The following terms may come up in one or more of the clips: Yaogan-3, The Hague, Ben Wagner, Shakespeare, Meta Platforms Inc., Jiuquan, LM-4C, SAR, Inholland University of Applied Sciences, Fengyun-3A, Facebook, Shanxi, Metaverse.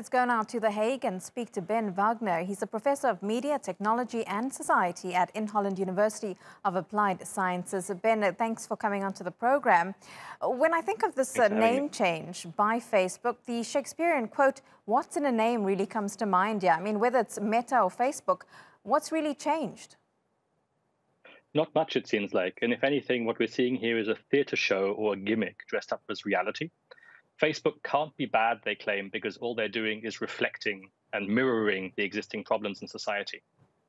Let's go now to The Hague and speak to Ben Wagner. He's a professor of media, technology and society at Inholland University of Applied Sciences. Ben, thanks for coming onto the program. When I think of this name change by Facebook, the Shakespearean quote, "What's in a name," really comes to mind. Yeah, I mean, whether it's Meta or Facebook, what's really changed? Not much, it seems like. And if anything, what we're seeing here is a theater show or a gimmick dressed up as reality. Facebook can't be bad, they claim, because all they're doing is reflecting and mirroring the existing problems in society.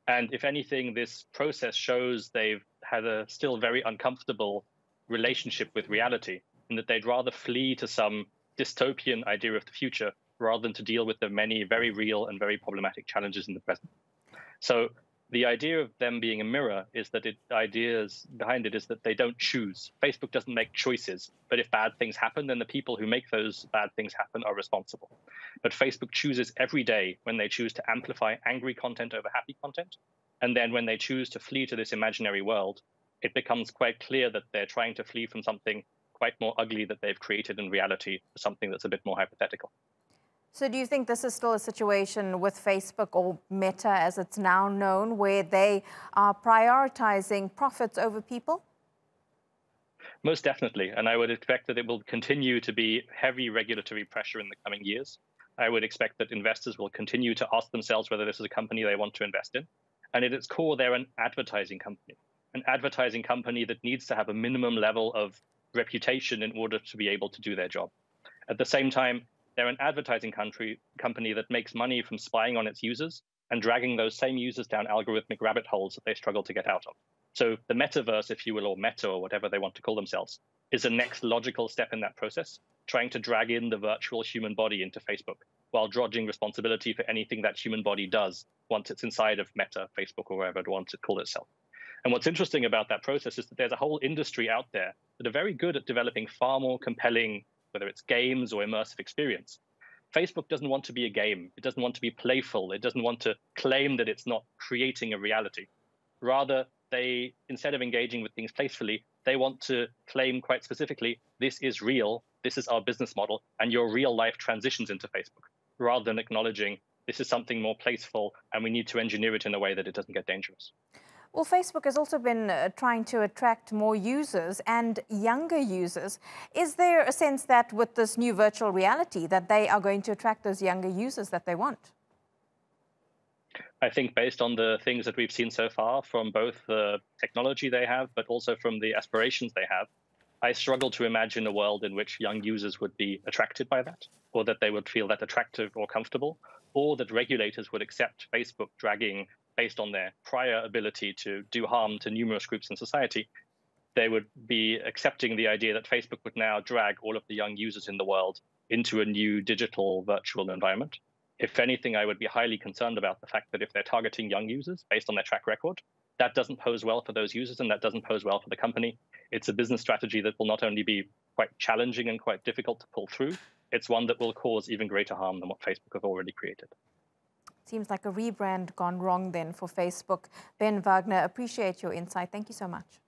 And if anything, this process shows they've had a still very uncomfortable relationship with reality, in that they'd rather flee to some dystopian idea of the future rather than to deal with the many very real and very problematic challenges in the present. So the idea of them being a mirror is that the ideas behind it is that they don't choose. Facebook doesn't make choices, but if bad things happen, then the people who make those bad things happen are responsible. But Facebook chooses every day when they choose to amplify angry content over happy content. And then when they choose to flee to this imaginary world, it becomes quite clear that they're trying to flee from something quite more ugly that they've created in reality to something that's a bit more hypothetical. So do you think this is still a situation with Facebook, or Meta as it's now known, where they are prioritizing profits over people? Most definitely. And I would expect that it will continue to be heavy regulatory pressure in the coming years. I would expect that investors will continue to ask themselves whether this is a company they want to invest in. And at its core, they're an advertising company that needs to have a minimum level of reputation in order to be able to do their job. At the same time, they're an advertising company that makes money from spying on its users and dragging those same users down algorithmic rabbit holes that they struggle to get out of. So the metaverse, if you will, or Meta, or whatever they want to call themselves, is the next logical step in that process, trying to drag in the virtual human body into Facebook while dodging responsibility for anything that human body does once it's inside of Meta, Facebook, or wherever it wants to call itself. And what's interesting about that process is that there's a whole industry out there that are very good at developing far more compelling, whether it's games or immersive experience. Facebook doesn't want to be a game. It doesn't want to be playful. It doesn't want to claim that it's not creating a reality. Rather, they, instead of engaging with things playfully, they want to claim quite specifically, this is real, this is our business model, and your real life transitions into Facebook, rather than acknowledging this is something more playful and we need to engineer it in a way that it doesn't get dangerous. Well, Facebook has also been trying to attract more users and younger users. Is there a sense that with this new virtual reality that they are going to attract those younger users that they want? I think based on the things that we've seen so far from both the technology they have, but also from the aspirations they have, I struggle to imagine a world in which young users would be attracted by that, or that they would feel that attractive or comfortable, or that regulators would accept Facebook dragging based on their prior ability to do harm to numerous groups in society, they would be accepting the idea that Facebook would now drag all of the young users in the world into a new digital virtual environment. If anything, I would be highly concerned about the fact that if they're targeting young users based on their track record, that doesn't pose well for those users and that doesn't pose well for the company. It's a business strategy that will not only be quite challenging and quite difficult to pull through, it's one that will cause even greater harm than what Facebook have already created. Seems like a rebrand gone wrong then for Facebook. Ben Wagner, appreciate your insight. Thank you so much.